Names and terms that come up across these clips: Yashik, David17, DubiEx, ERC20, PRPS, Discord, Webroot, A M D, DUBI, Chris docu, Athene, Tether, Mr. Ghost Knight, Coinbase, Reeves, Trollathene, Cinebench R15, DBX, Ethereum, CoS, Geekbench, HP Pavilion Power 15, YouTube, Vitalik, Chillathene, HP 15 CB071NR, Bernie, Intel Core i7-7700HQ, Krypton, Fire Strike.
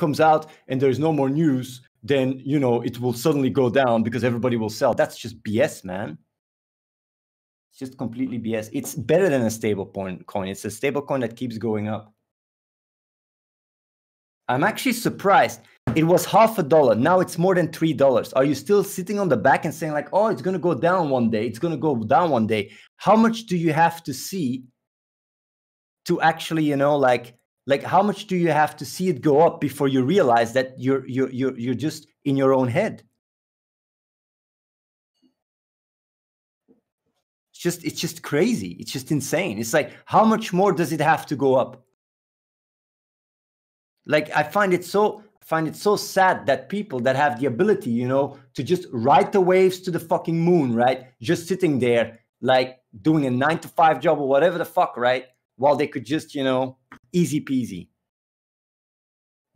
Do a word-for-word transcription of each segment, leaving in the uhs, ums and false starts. comes out and there's no more news, then, you know, it will suddenly go down because everybody will sell. That's just B S, man. It's just completely B S. It's better than a stable coin. It's a stable coin that keeps going up. I'm actually surprised. It was half a dollar. Now it's more than three dollars. Are you still sitting on the back and saying like, oh, it's going to go down one day. It's going to go down one day. How much do you have to see to actually, you know, like, like how much do you have to see it go up before you realize that you're, you're, you're, you're just in your own head? It's just, it's just crazy. It's just insane. It's like, how much more does it have to go up? Like, I find it so... find it so sad that people that have the ability, you know, to just ride the waves to the fucking moon, right? Just sitting there, like doing a nine to five job or whatever the fuck, right? While they could just, you know, easy peasy.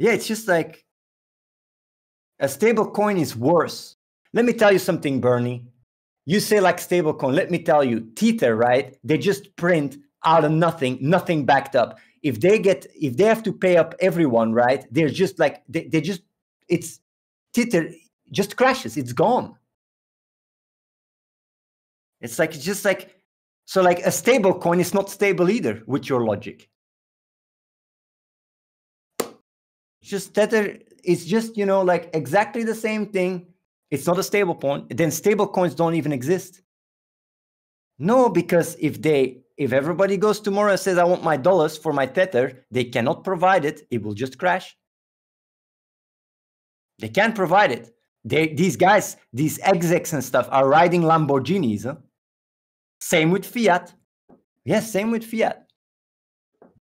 Yeah, it's just like a stable coin is worse. Let me tell you something, Bernie. You say like stable coin. Let me tell you, Tether, right? They just print out of nothing, nothing backed up. If they get, if they have to pay up everyone, right? They're just like, they, they just, it's, Tether just crashes. It's gone. It's like, it's just like, so like a stable coin is not stable either with your logic. Just Tether, it's just, you know, like exactly the same thing. It's not a stable coin. Then stable coins don't even exist. No, because if they, if everybody goes tomorrow and says, I want my dollars for my Tether, they cannot provide it. It will just crash. They can't provide it. They, these guys, these execs and stuff are riding Lamborghinis. Huh? Same with fiat. Yes, same with fiat.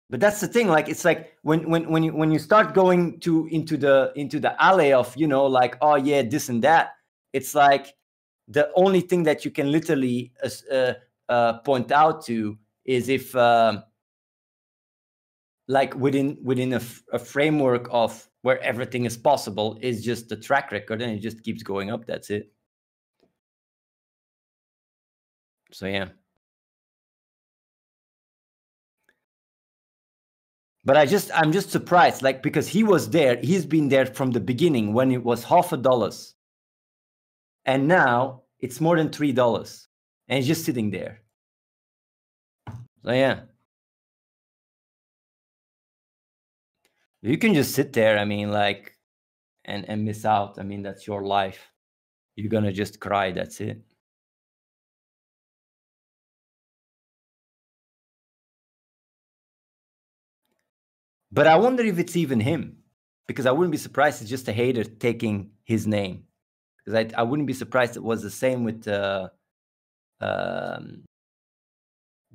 But that's the thing. Like, it's like when, when, when, you, when you start going to, into, the, into the alley of, you know, like, oh, yeah, this and that. It's like the only thing that you can literally... Uh, Uh, point out to is if uh, like within within a, f a framework of where everything is possible is just the track record and it just keeps going up. That's it. So yeah, but I just I'm just surprised, like, because he was there, he's been there from the beginning when it was half a dollars, and now it's more than three dollars. And it's just sitting there. So yeah. You can just sit there, I mean, like, and, and miss out. I mean, that's your life. You're going to just cry. That's it. But I wonder if it's even him. Because I wouldn't be surprised it's just a hater taking his name. Because I, I wouldn't be surprised it was the same with... Uh, Um,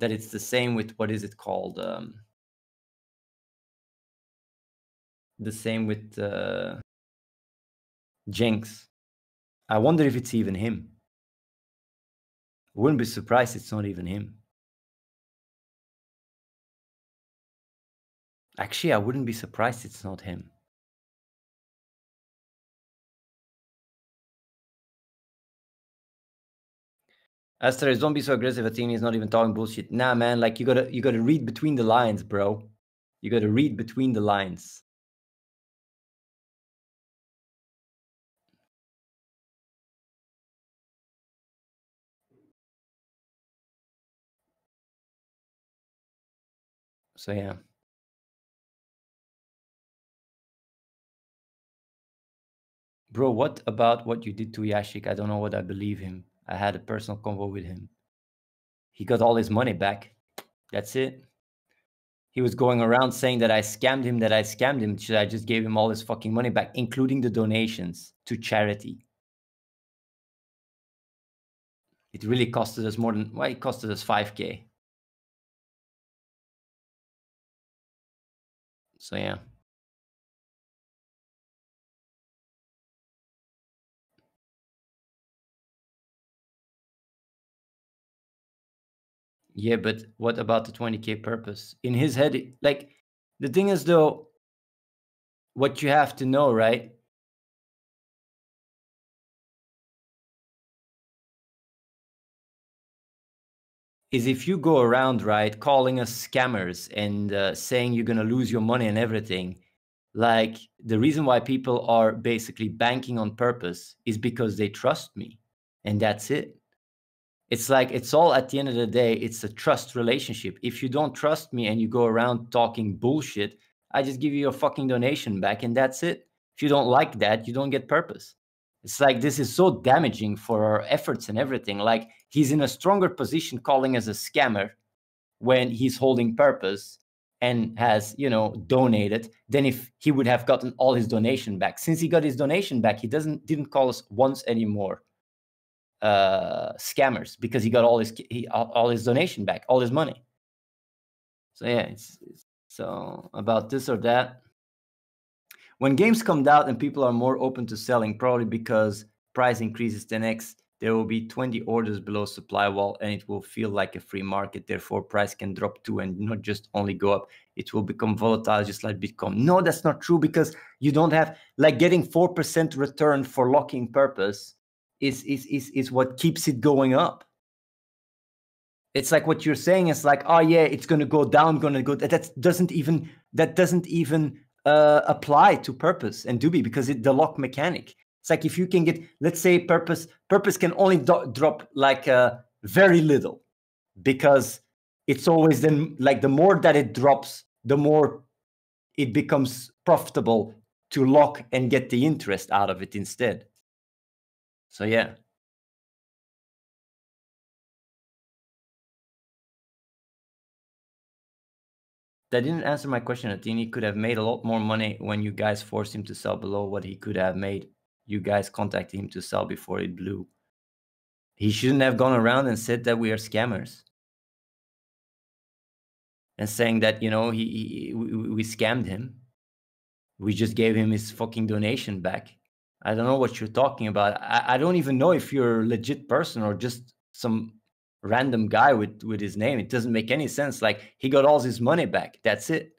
that it's the same with, what is it called? Um, the same with uh, Jenks. I wonder if it's even him. I wouldn't be surprised it's not even him. Actually, I wouldn't be surprised it's not him. Astraeus, don't be so aggressive. Athene is not even talking bullshit. Nah, man, like you gotta you gotta read between the lines, bro. You gotta read between the lines. So yeah. Bro, what about what you did to Yashik? I don't know what I believe him. I had a personal convo with him. He got all his money back. That's it. He was going around saying that I scammed him, that I scammed him. I just gave him all his fucking money back, including the donations to charity. It really costed us more than, well, it costed us five K. So yeah. Yeah, but what about the twenty K purpose? In his head, like, the thing is, though, what you have to know, right? Is if you go around, right, calling us scammers and uh, saying you're going to lose your money and everything, Like, the reason why people are basically banking on purpose is because they trust me, and that's it. It's like, it's all, at the end of the day, it's a trust relationship. If you don't trust me and you go around talking bullshit, I just give you your fucking donation back, and that's it. If you don't like that, you don't get purpose. It's like, this is so damaging for our efforts and everything. Like, he's in a stronger position calling us a scammer when he's holding purpose and has, you know, donated, than if he would have gotten all his donation back. Since he got his donation back, he doesn't didn't call us once anymore uh, scammers, because he got all his he, all his donation back, all his money. So yeah, it's, it's so about this or that. When games come out and people are more open to selling, probably because price increases ten X, there will be twenty orders below supply wall and it will feel like a free market. Therefore, price can drop too and not just only go up. It will become volatile, just like Bitcoin. No, that's not true, because you don't have, like, getting four percent return for locking purpose is, is, is, is what keeps it going up. It's like what you're saying is like, oh yeah, it's going to go down, going to go. That doesn't even, that doesn't even, Uh, apply to purpose and DUBI, because it's the lock mechanic. It's like, if you can get, let's say, purpose, purpose can only do drop like uh, very little, because it's always then, like, the more that it drops, the more it becomes profitable to lock and get the interest out of it instead. So yeah. That didn't answer my question. Athene could have made a lot more money when you guys forced him to sell below what he could have made. You guys contacted him to sell before it blew. He shouldn't have gone around and said that we are scammers, and saying that, you know, he, he we, we scammed him. We just gave him his fucking donation back. I don't know what you're talking about. I, I don't even know if you're a legit person or just some random guy with with his name. It doesn't make any sense. Like, he got all his money back, that's it.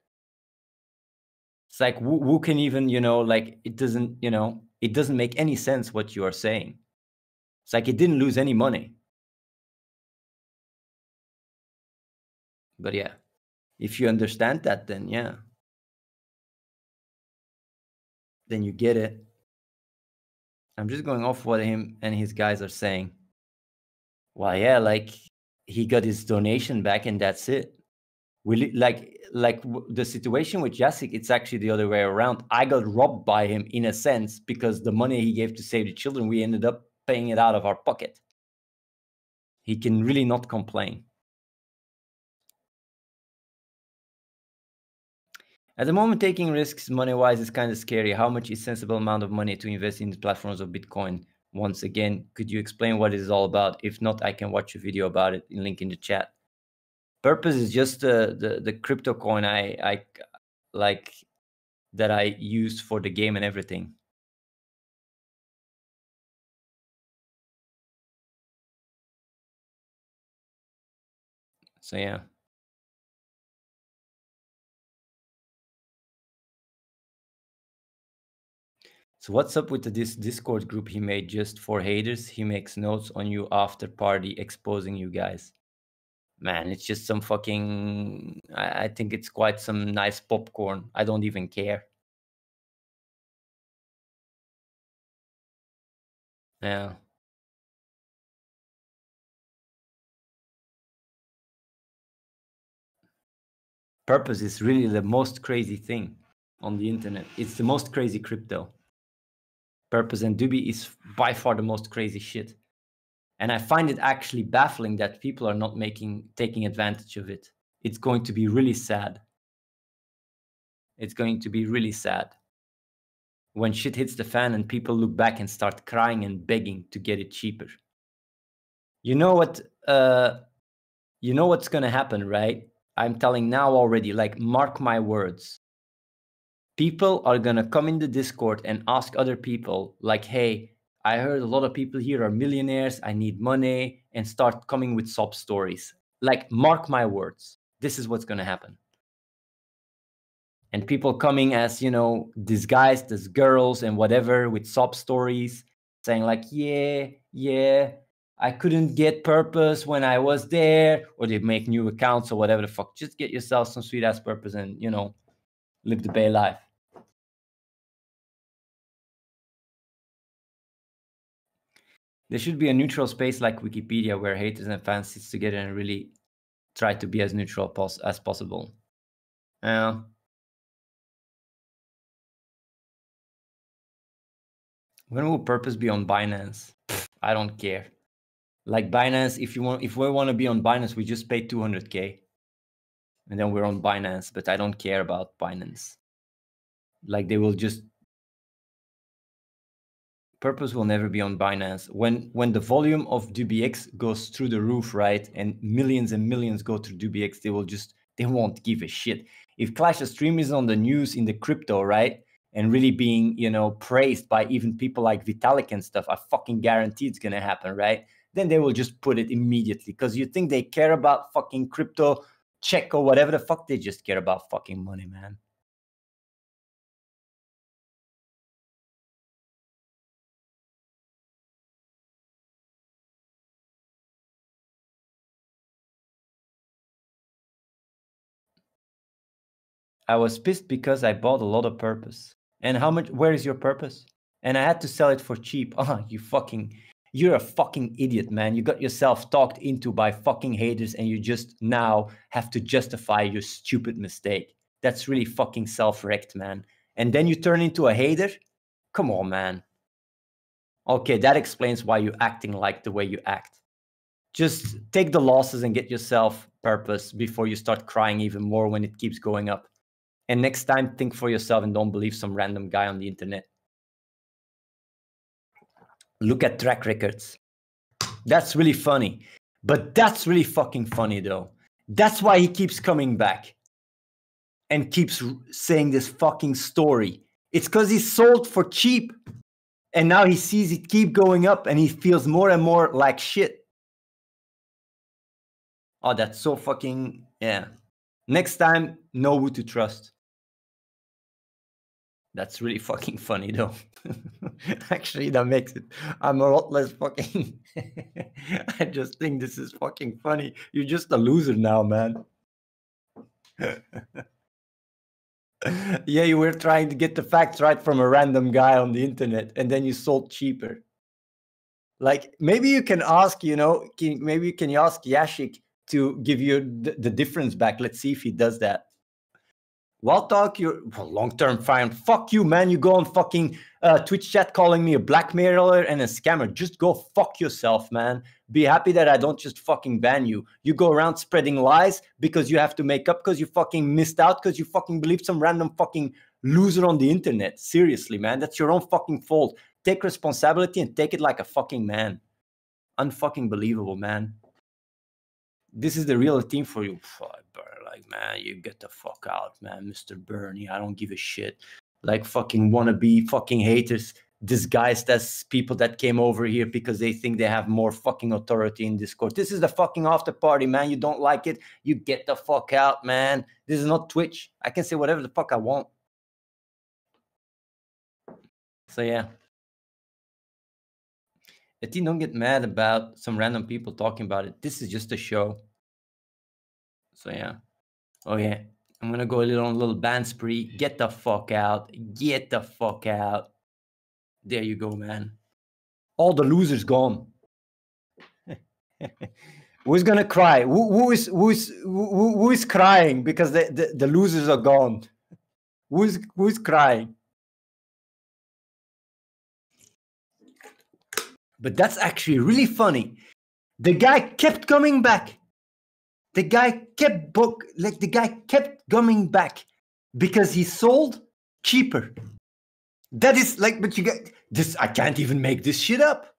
It's like, who, who can even, you know, like, it doesn't, you know, it doesn't make any sense what you are saying. It's like, it didn't lose any money. But yeah, if you understand that, then yeah, then you get it. I'm just going off what him and his guys are saying. Well, yeah, like, he got his donation back and that's it. We, like, like the situation with Yashik, it's actually the other way around. I got robbed by him, in a sense, because the money he gave to save the children, we ended up paying it out of our pocket. He can really not complain. At the moment, taking risks money-wise is kind of scary. How much is a sensible amount of money to invest in the platforms of Bitcoin? Once again, could you explain what it is all about? If not, I can watch a video about it in link in the chat. Purpose is just the the, the crypto coin I, I like that I use for the game and everything. So yeah. So what's up with this Discord group he made just for haters? He makes notes on you after party, exposing you guys. Man, it's just some fucking... I, I think it's quite some nice popcorn. I don't even care. Yeah. Purpose is really the most crazy thing on the internet. It's the most crazy crypto. Purpose and DUBI is by far the most crazy shit. And I find it actually baffling that people are not making, taking advantage of it. It's going to be really sad. It's going to be really sad when shit hits the fan and people look back and start crying and begging to get it cheaper. You know what, uh, you know what's going to happen, right? I'm telling now already, like, mark my words. People are going to come in the Discord and ask other people, like, hey, I heard a lot of people here are millionaires, I need money, and start coming with sob stories. Like, mark my words, this is what's going to happen. And people coming as, you know, disguised as girls and whatever, with sob stories, saying like, yeah, yeah, I couldn't get purpose when I was there, or they make new accounts or whatever the fuck. Just get yourself some sweet ass purpose and, you know, live the Bay life. There should be a neutral space like Wikipedia where haters and fans sit together and really try to be as neutral pos as possible. Uh, when will P R P S be on Binance? I don't care. Like Binance, if you want, if we want to be on Binance, we just pay two hundred K, and then we're on Binance. But I don't care about Binance. Like they will just. P R P S will never be on Binance. When when the volume of DubiEx goes through the roof, right, and millions and millions go through DubiEx, they will just they won't give a shit. If Clash of Streamers is on the news in the crypto, right, and really being you know praised by even people like Vitalik and stuff, I fucking guarantee it's gonna happen, right? Then they will just put it immediately because you think they care about fucking crypto, check or whatever the fuck. They just care about fucking money, man. I was pissed because I bought a lot of P R P S. And how much, where is your P R P S? And I had to sell it for cheap. Ah, oh, you fucking, you're a fucking idiot, man. You got yourself talked into by fucking haters and you just now have to justify your stupid mistake. That's really fucking self-wrecked, man. And then you turn into a hater? Come on, man. Okay, that explains why you're acting like the way you act. Just take the losses and get yourself P R P S before you start crying even more when it keeps going up. And next time, think for yourself and don't believe some random guy on the internet. Look at track records. That's really funny. But that's really fucking funny, though. That's why he keeps coming back and keeps saying this fucking story. It's because he sold for cheap. And now he sees it keep going up and he feels more and more like shit. Oh, that's so fucking... yeah. Next time, know who to trust. That's really fucking funny, though. Actually, that makes it. I'm a lot less fucking. I just think this is fucking funny. You're just a loser now, man. Yeah, you were trying to get the facts right from a random guy on the internet, and then you sold cheaper. Like, maybe you can ask, you know, can, maybe you can ask Yashik to give you the, the difference back. Let's see if he does that. Well, talk your well, long-term fine. Fuck you, man. You go on fucking uh, Twitch chat calling me a blackmailer and a scammer. Just go fuck yourself, man. Be happy that I don't just fucking ban you. You go around spreading lies because you have to make up because you fucking missed out because you fucking believed some random fucking loser on the internet. Seriously, man. That's your own fucking fault. Take responsibility and take it like a fucking man. Unfucking believable, man. This is the real team for you. Like, man, you get the fuck out, man. Mister Bernie, I don't give a shit. Like, fucking wannabe fucking haters disguised as people that came over here because they think they have more fucking authority in Discord. This is the fucking after party, man. You don't like it? You get the fuck out, man. This is not Twitch. I can say whatever the fuck I want. So, yeah. Athene, don't get mad about some random people talking about it. This is just a show. So, yeah. Oh, yeah. I'm going to go a little, on a little band spree. Get the fuck out. Get the fuck out. There you go, man. All the losers gone. Who's going to cry? Who, who, is, who, is, who, who is crying because the, the, the losers are gone? Who's, who's crying? But that's actually really funny. The guy kept coming back. The guy kept book like the guy kept coming back because he sold cheaper. That is like, but you get this. I can't even make this shit up.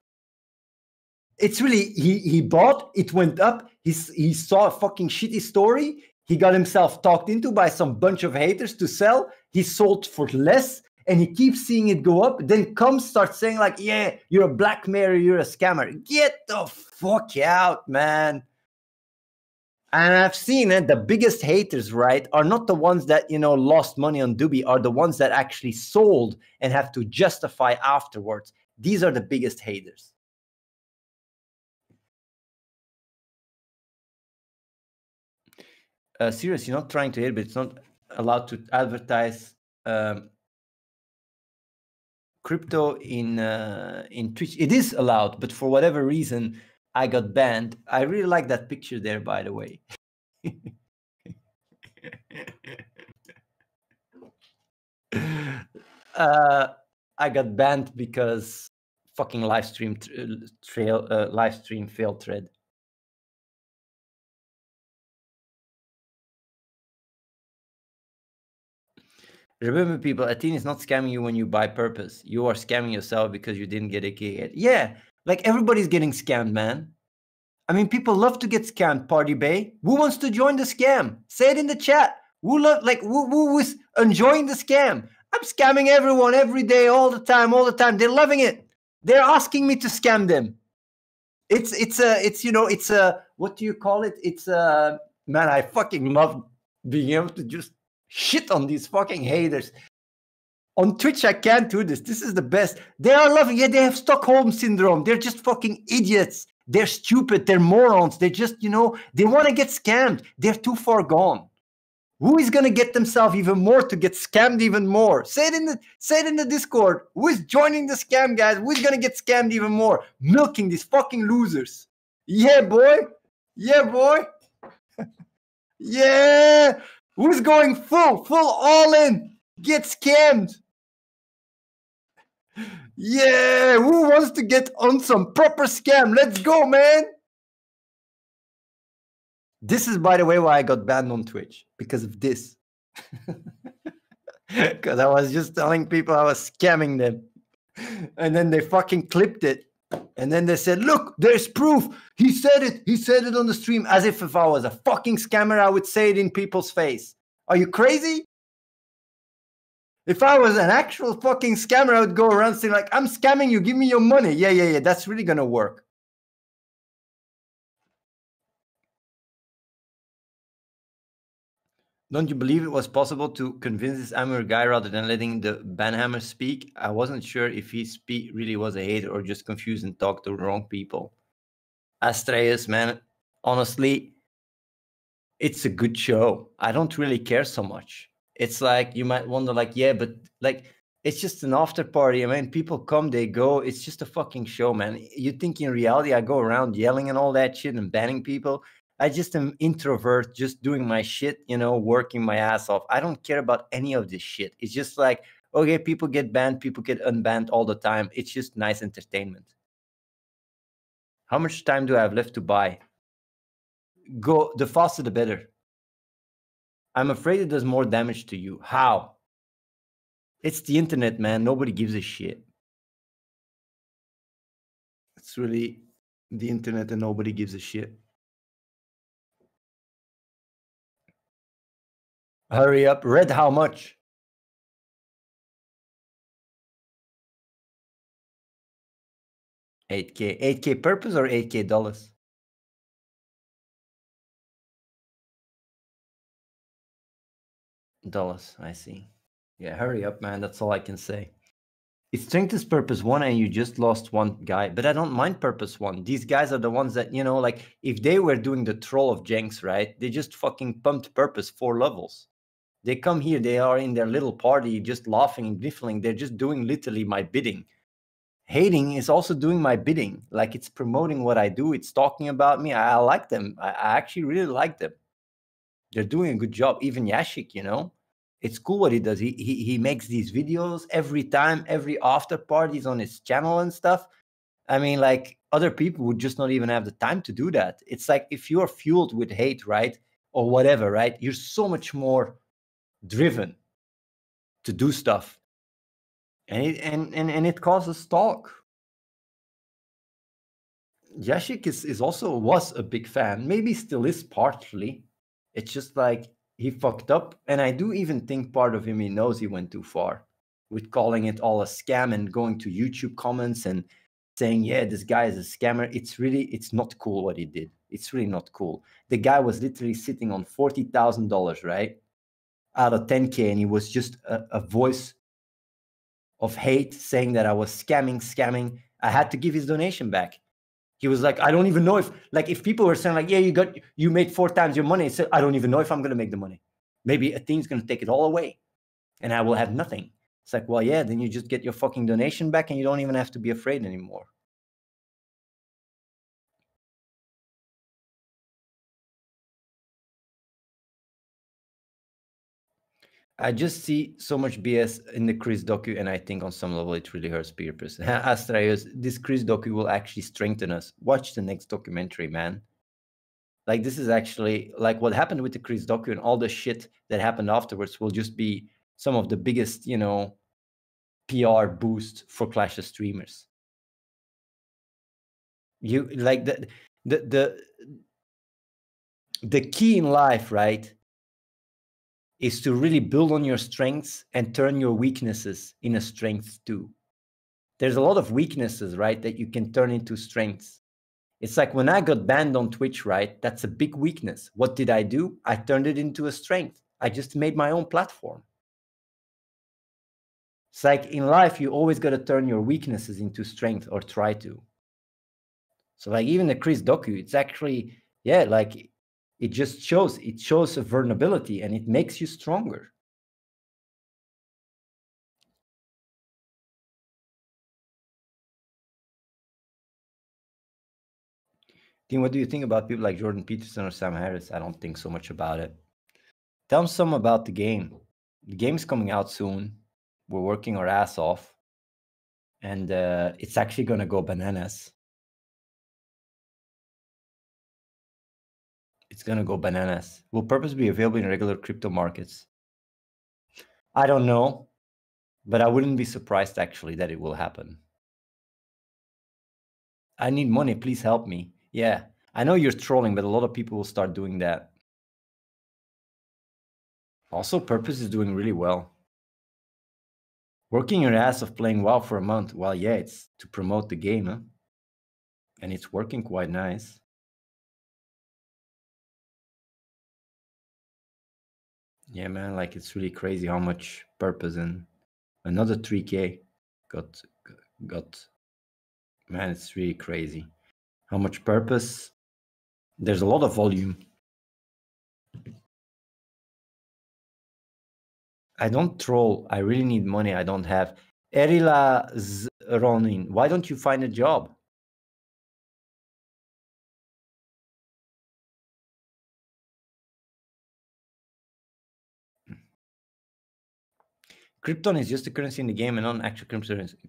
It's really he he bought. It went up. He he saw a fucking shitty story. He got himself talked into by some bunch of haters to sell. He sold for less. And he keeps seeing it go up, then comes, starts saying like, yeah, you're a blackmailer, you're a scammer. Get the fuck out, man. And I've seen it, the biggest haters, right, are not the ones that, you know, lost money on Dubi, are the ones that actually sold and have to justify afterwards. These are the biggest haters. Uh, serious, you're not trying to hate, but it's not allowed to advertise... Um, crypto in uh, in Twitch. It is allowed, but for whatever reason, I got banned. I really like that picture there, by the way. uh, I got banned because fucking live stream trail uh, live stream fail thread. Remember, people, Athene is not scamming you when you buy purpose. You are scamming yourself because you didn't get a gig yet. Yeah, like everybody's getting scammed, man. I mean, people love to get scammed, Party Bay. Who wants to join the scam? Say it in the chat. Who love, like, who, who is enjoying the scam? I'm scamming everyone every day, all the time, all the time. They're loving it. They're asking me to scam them. It's, it's a, it's, you know, it's a, what do you call it? It's a, man, I fucking love being able to just shit on these fucking haters. On Twitch, I can't do this. This is the best. They are loving it. Yeah, they have Stockholm syndrome. They're just fucking idiots. They're stupid. They're morons. They just, you know, they want to get scammed. They're too far gone. Who is going to get themselves even more to get scammed even more? Say it in the, say it in the Discord. Who is joining the scam, guys? Who is going to get scammed even more? Milking these fucking losers. Yeah, boy. Yeah, boy. Yeah. Who's going full, full all in? Get scammed. Yeah, who wants to get on some proper scam? Let's go, man. This is, by the way, why I got banned on Twitch, because of this. Because I was just telling people I was scamming them. And then they fucking clipped it. And then they said, look, there's proof. He said it. He said it on the stream. As if if I was a fucking scammer, I would say it in people's face. Are you crazy? If I was an actual fucking scammer, I would go around saying like, I'm scamming you. Give me your money. Yeah, yeah, yeah. That's really going to work. Don't you believe it was possible to convince this Amur guy rather than letting the banhammer speak? I wasn't sure if he speak really was a hater or just confused and talked to the wrong people. Astraeus, man, honestly, it's a good show. I don't really care so much. It's like, you might wonder like, yeah, but like, it's just an after party. I mean, people come, they go. It's just a fucking show, man. You think in reality I go around yelling and all that shit and banning people? I just am introvert, just doing my shit, you know, working my ass off. I don't care about any of this shit. It's just like, okay, people get banned, people get unbanned all the time. It's just nice entertainment. How much time do I have left to buy? Go, the faster the better. I'm afraid it does more damage to you. How? It's the internet, man. Nobody gives a shit. It's really the internet and nobody gives a shit. Hurry up. Red, how much? eight K. eight K purpose or eight K dollars? Dollars, I see. Yeah, hurry up, man. That's all I can say. It strengthens purpose one and you just lost one guy. But I don't mind purpose one. These guys are the ones that, you know, like, if they were doing the troll of Jenks, right? They just fucking pumped purpose four levels. They come here, they are in their little party, just laughing and giggling. They're just doing literally my bidding. Hating is also doing my bidding. Like, it's promoting what I do. It's talking about me. I, I like them. I, I actually really like them. They're doing a good job. Even Yashik, you know, it's cool what he does. He, he, he makes these videos every time, every after parties on his channel and stuff. I mean, like, other people would just not even have the time to do that. It's like, if you're fueled with hate, right? Or whatever, right? You're so much more driven to do stuff, and it, and, and and it causes talk. Yashik is is also was a big fan, maybe still is partially. It's just like he fucked up, and I do even think part of him, he knows he went too far with calling it all a scam and going to YouTube comments and saying, yeah, this guy is a scammer. It's really, it's not cool what he did. It's really not cool. The guy was literally sitting on forty thousand dollars, right? Out of ten K, and he was just a, a voice of hate saying that I was scamming, scamming. I had to give his donation back. He was like, I don't even know if, like, if people were saying like, yeah, you got, you made four times your money. So I don't even know if I'm going to make the money. Maybe Athene's going to take it all away and I will have nothing. It's like, well, yeah, then you just get your fucking donation back and you don't even have to be afraid anymore. I just see so much B S in the Chris docu, and I think on some level it really hurts P R P S. Astraeus, this Chris docu will actually strengthen us. Watch the next documentary, man. Like, this is actually, like, what happened with the Chris docu and all the shit that happened afterwards will just be some of the biggest, you know, P R boost for Clash of Streamers. You, like, the, the, the, the key in life, right, is to really build on your strengths and turn your weaknesses into strengths too. There's a lot of weaknesses, right, that you can turn into strengths. It's like when I got banned on Twitch, right, that's a big weakness. What did I do? I turned it into a strength. I just made my own platform. It's like in life, you always got to turn your weaknesses into strength, or try to. So like even the Chris docu, it's actually, yeah, like, it just shows, it shows a vulnerability and it makes you stronger. Tim, what do you think about people like Jordan Peterson or Sam Harris? I don't think so much about it. Tell them some about the game. The game's coming out soon. We're working our ass off. And uh, it's actually going to go bananas. It's going to go bananas. Will P R P S be available in regular crypto markets? I don't know, but I wouldn't be surprised actually that it will happen. I need money, please help me. Yeah, I know you're trolling, but a lot of people will start doing that. Also, P R P S is doing really well. Working your ass off playing WoW for a month. Well, yeah, it's to promote the game, huh? And it's working quite nice. Yeah, man, like it's really crazy how much P R P S and another three K got, got, man, it's really crazy how much P R P S. There's a lot of volume. I don't troll. I really need money. I don't have. Erilaz Ronin, why don't you find a job? Krypton is just a currency in the game and not an actual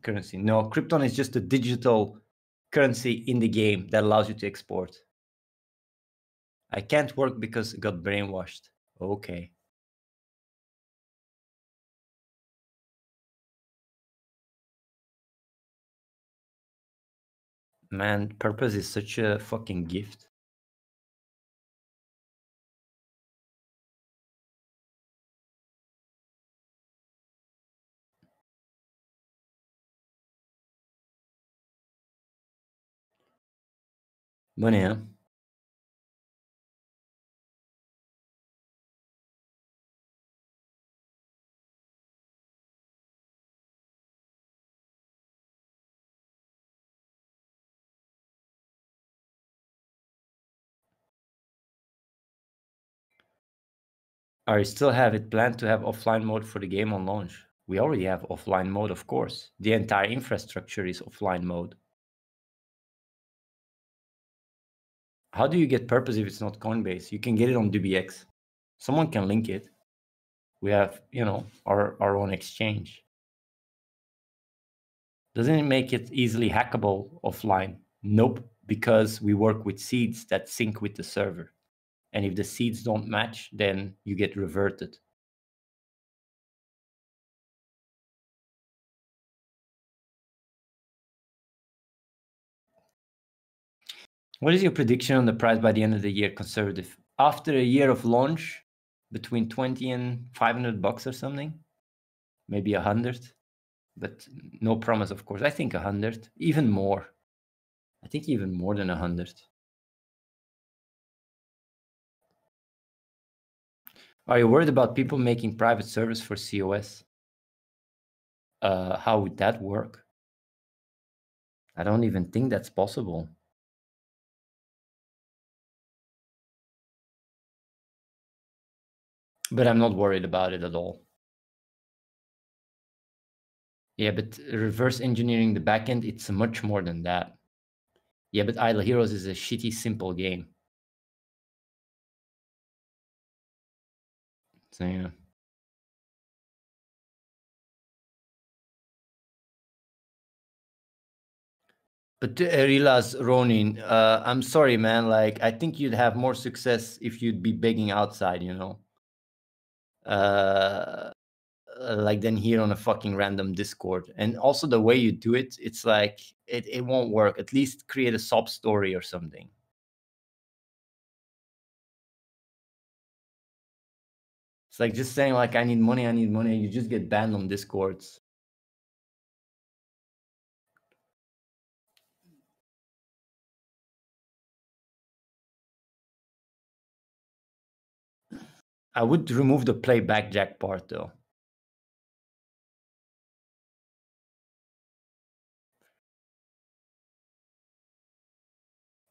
currency. No, Krypton is just a digital currency in the game that allows you to export. I can't work because I got brainwashed. Okay. Man, P R P S is such a fucking gift. Money, huh? I still have it planned to have offline mode for the game on launch. We already have offline mode, of course. The entire infrastructure is offline mode. How do you get P R P S if it's not Coinbase? You can get it on DubiEx. Someone can link it. We have, you know, our, our own exchange. Doesn't it make it easily hackable offline? Nope, because we work with seeds that sync with the server. And if the seeds don't match, then you get reverted. What is your prediction on the price by the end of the year, conservative? After a year of launch, between twenty and five hundred bucks or something, maybe a hundred, but no promise, of course. I think a hundred, even more. I think even more than a hundred. Are you worried about people making private servers for C O S? Uh, how would that work? I don't even think that's possible. But I'm not worried about it at all. Yeah, but reverse engineering the backend, it's much more than that. Yeah, but Idle Heroes is a shitty, simple game. So, yeah. But Erilaz Ronin, uh, I'm sorry, man. Like, I think you'd have more success if you'd be begging outside, you know? Uh, like, than here on a fucking random Discord. And also the way you do it, it's like, it, it won't work. At least create a sob story or something. It's like just saying, like, I need money, I need money. You just get banned on Discords. I would remove the play blackjack part, though.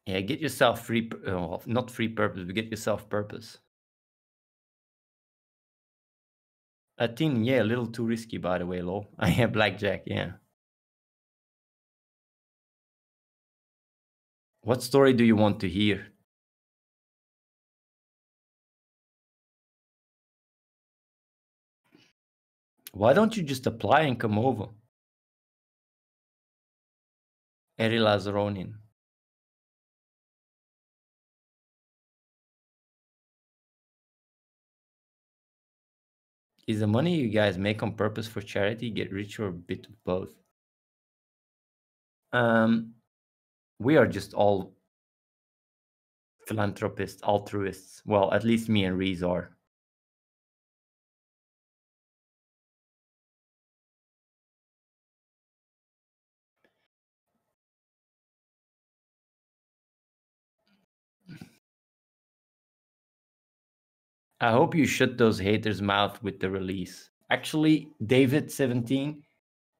Yeah, get yourself free, uh, not free purpose, but get yourself purpose. Athene, yeah, a little too risky, by the way, Lo. I have blackjack, yeah. What story do you want to hear? Why don't you just apply and come over? Erilaz Ronin. Is the money you guys make on purpose for charity, get rich, or a bit of both? Um, we are just all philanthropists, altruists. Well, at least me and Reeves are. I hope you shut those haters' mouth with the release. Actually, David seventeen,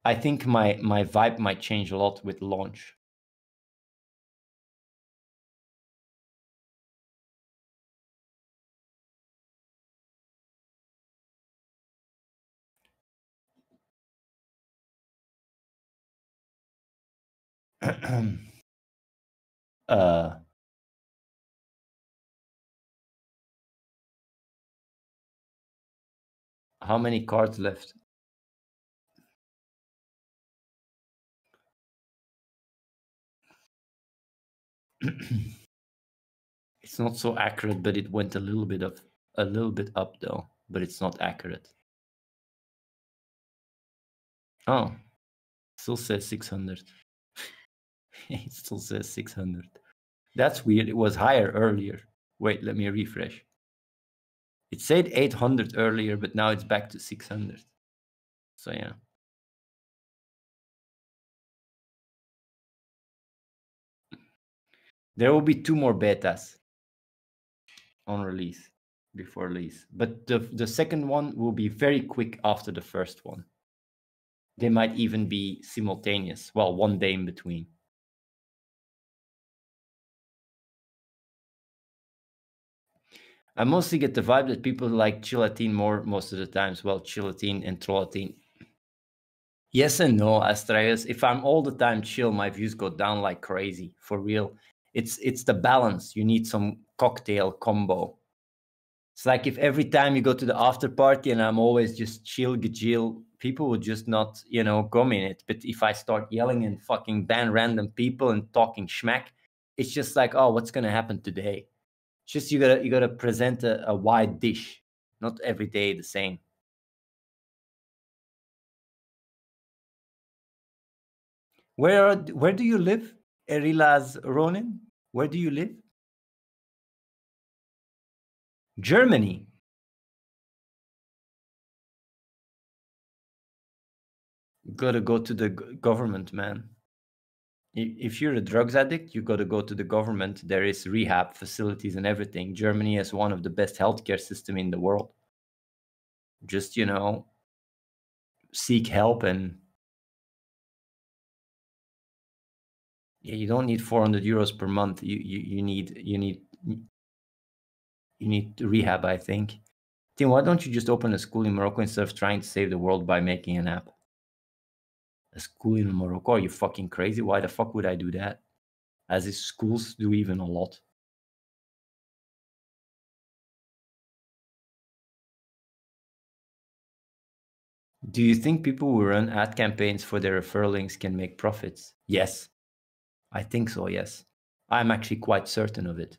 I think my, my vibe might change a lot with launch. uh... How many cards left? It's not so accurate, but it went a little bit of a little bit up though, but it's not accurate. Oh, still says six hundred. It still says six hundred. That's weird. It was higher earlier. Wait, let me refresh. It said eight hundred earlier, but now it's back to six hundred. So, yeah. There will be two more betas on release, before release. But the, the second one will be very quick after the first one. They might even be simultaneous. Well, one day in between. I mostly get the vibe that people like Chillathene more most of the times. Well, Chillathene and Trollathene. Yes and no, Astraeus. If I'm all the time chill, my views go down like crazy. For real. It's it's the balance. You need some cocktail combo. It's like if every time you go to the after party and I'm always just chill, gajil, people will just not, you know, come in it. But if I start yelling and fucking ban random people and talking schmack, it's just like, oh, what's going to happen today? Just you gotta you gotta present a, a wide dish, not every day the same. Where are, where do you live, Erilaz Ronin? Where do you live? Germany. Gotta go to the government, man. If you're a drugs addict, you got to go to the government. There is rehab facilities and everything. Germany has one of the best healthcare systems in the world. Just, you know, seek help and... Yeah, you don't need four hundred euros per month. You, you, you need, you need, you need rehab, I think. Tim, why don't you just open a school in Morocco instead of trying to save the world by making an app? school in Morocco? Are you fucking crazy? Why the fuck would I do that? As if schools do even a lot. Do you think people who run ad campaigns for their referral links can make profits? Yes. I think so, yes. I'm actually quite certain of it.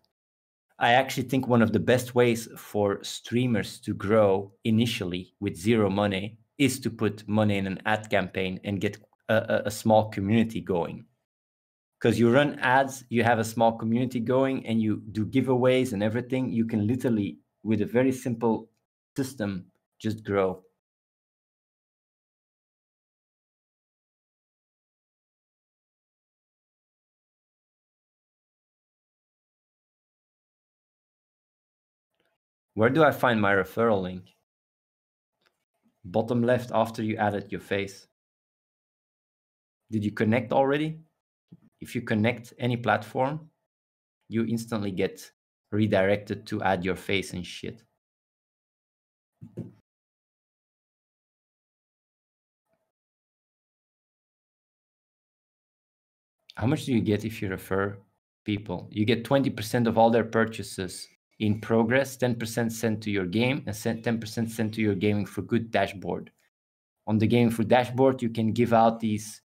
I actually think one of the best ways for streamers to grow initially with zero money is to put money in an ad campaign and get a, a small community going. Because you run ads, you have a small community going, and you do giveaways and everything. You can literally, with a very simple system, just grow. Where do I find my referral link? Bottom left after you added your face. Did you connect already? If you connect any platform, you instantly get redirected to add your face and shit. How much do you get if you refer people? You get twenty percent of all their purchases in progress, ten percent sent to your game, and ten percent sent to your Gaming for Good dashboard. On the Gaming for dashboard, you can give out these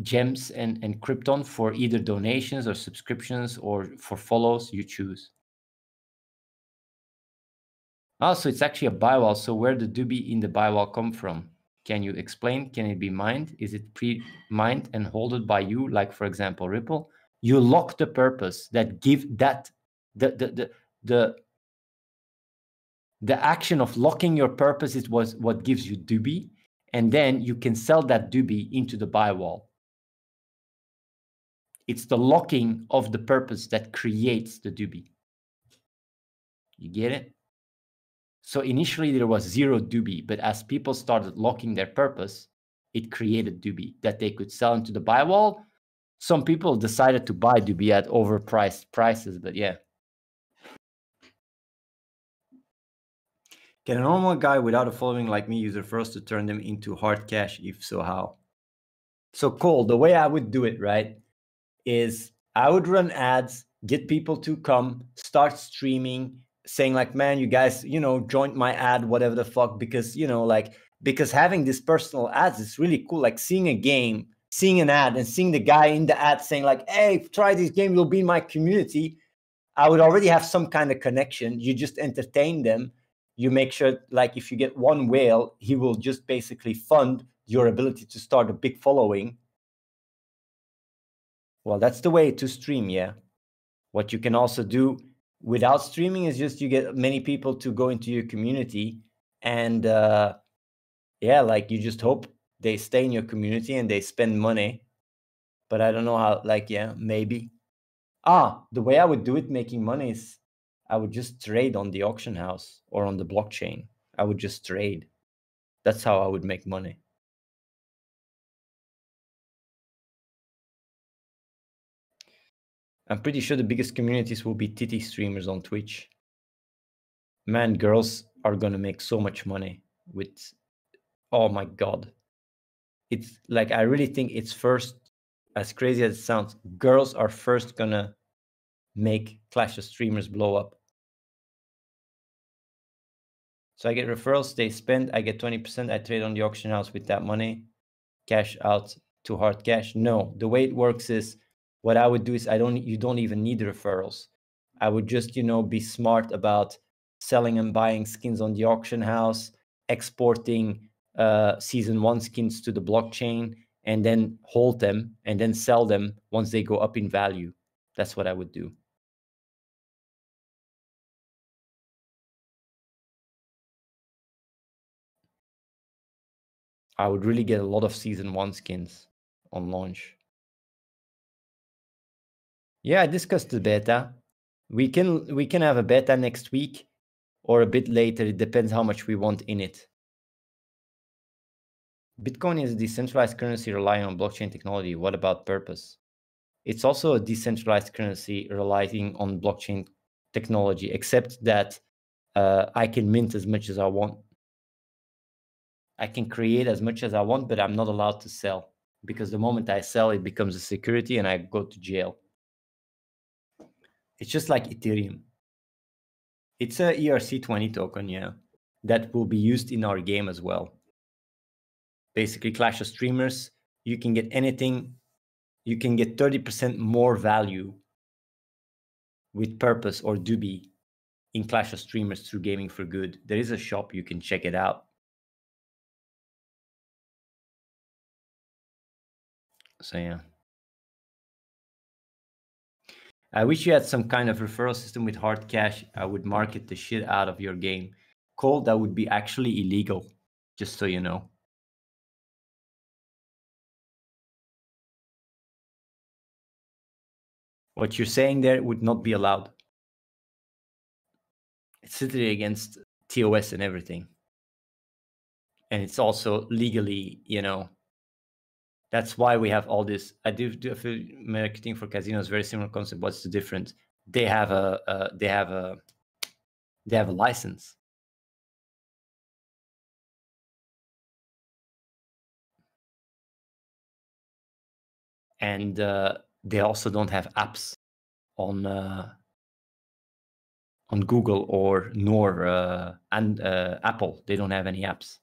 gems and, and Krypton for either donations or subscriptions or for follows, you choose. Also, it's actually a buy-wall, so where did DUBI in the buy-wall come from? Can you explain? Can it be mined? Is it pre-mined and holded by you, like, for example, Ripple? You lock the purpose that give that The, the the the the action of locking your purpose is was what gives you DUBI, and then you can sell that DUBI into the buy wall. It's the locking of the purpose that creates the DUBI. You get it? So initially there was zero DUBI, but as people started locking their purpose, it created DUBI that they could sell into the buy wall. Some people decided to buy DUBI at overpriced prices, but yeah. Can a normal guy without a following like me use referrals to turn them into hard cash? If so, how? So Cole, the way I would do it, right, is I would run ads, get people to come, start streaming, saying like, man, you guys, you know, joined my ad, whatever the fuck, because, you know, like, because having these personal ads is really cool. Like seeing a game, seeing an ad and seeing the guy in the ad saying like, hey, try this game, you'll be in my community. I would already have some kind of connection. You just entertain them. You make sure, like, if you get one whale, he will just basically fund your ability to start a big following. Well, that's the way to stream, yeah. What you can also do without streaming is just you get many people to go into your community. And, uh, yeah, like, you just hope they stay in your community and they spend money. But I don't know how, like, yeah, maybe. Ah, the way I would do it making money is I would just trade on the auction house or on the blockchain. I would just trade. That's how I would make money. I'm pretty sure the biggest communities will be titty streamers on Twitch. Man, girls are gonna make so much money with, oh my God. It's like, I really think it's first, as crazy as it sounds, girls are first gonna make Clash of Streamers blow up. So I get referrals, they spend, I get twenty percent, I trade on the auction house with that money, cash out to hard cash. No, the way it works is, what I would do is I don't, you don't even need referrals. I would just, you know, be smart about selling and buying skins on the auction house, exporting uh, season one skins to the blockchain, and then hold them and then sell them once they go up in value. That's what I would do. I would really get a lot of season one skins on launch. Yeah, I discussed the beta. We can we can have a beta next week or a bit later. It depends how much we want in it. Bitcoin is a decentralized currency relying on blockchain technology. What about purpose? It's also a decentralized currency relying on blockchain technology, except that uh, I can mint as much as I want. I can create as much as I want, but I'm not allowed to sell, because the moment I sell, it becomes a security and I go to jail. It's just like Ethereum. It's a E R C twenty token, yeah, that will be used in our game as well. Basically, Clash of Streamers, you can get anything. You can get thirty percent more value with P R P S or DUBI in Clash of Streamers through Gaming for Good. There is a shop, you can check it out. So yeah. I wish you had some kind of referral system with hard cash. I would market the shit out of your game. Cole, that would be actually illegal, just so you know. What you're saying there would not be allowed. It's literally against T O S and everything. And it's also legally, you know, that's why we have all this. I do, do marketing for casinos, very similar concept. What's the difference? They have a, uh, they have a, they have a license. And uh, they also don't have apps on uh, on Google or nor uh, and uh, Apple. They don't have any apps.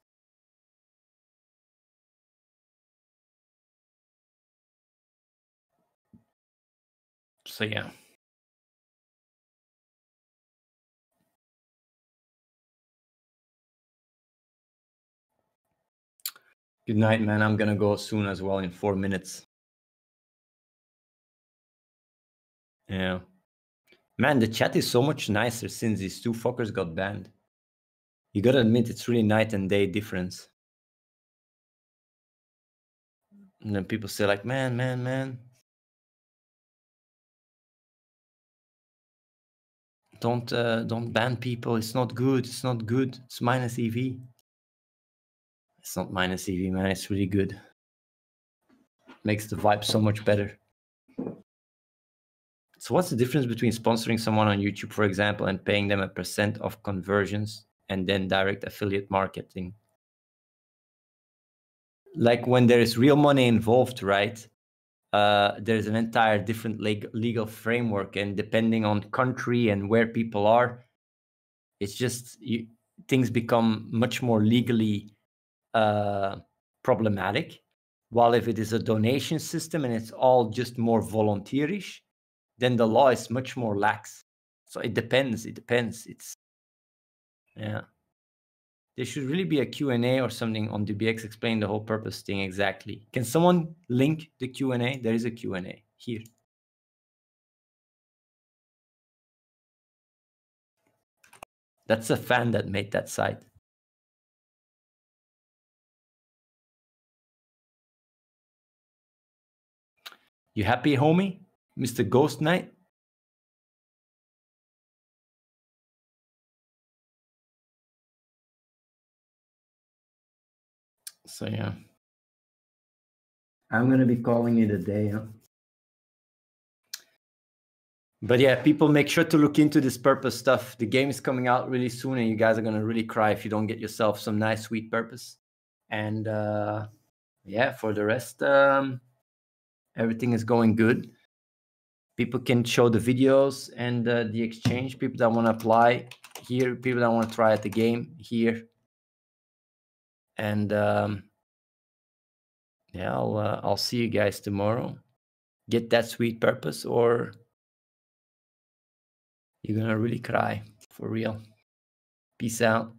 So yeah. Good night, man. I'm gonna go soon as well, in four minutes. Yeah. Man, the chat is so much nicer since these two fuckers got banned. You gotta admit, it's really night and day difference. And then people say like, man, man, man. Don't uh, don't ban people. It's not good. It's not good. It's minus E V. It's not minus E V, man. It's really good. Makes the vibe so much better. So what's the difference between sponsoring someone on YouTube, for example, and paying them a percent of conversions and then direct affiliate marketing? Like when there is real money involved, right? Uh, there's an entire different leg legal framework, and depending on country and where people are, it's just you, things become much more legally uh, problematic. While if it is a donation system and it's all just more volunteerish, then the law is much more lax. So it depends. It depends. It's yeah. There should really be a Q and A or something on D B X. Explain the whole P R P S thing exactly. Can someone link the Q and A? There is a Q and A here. That's a fan that made that site. You happy, homie? Mister Ghost Knight? So yeah, I'm gonna be calling it a day, huh? But yeah, people, make sure to look into this P R P S stuff. The game is coming out really soon, and you guys are gonna really cry if you don't get yourself some nice, sweet P R P S. And uh, yeah, for the rest, um, everything is going good. People can show the videos and uh, the exchange. People that want to apply here, people that want to try at the game here. And um, yeah, I'll, uh, I'll see you guys tomorrow. Get that sweet P R P S, or you're going to really cry for real. Peace out.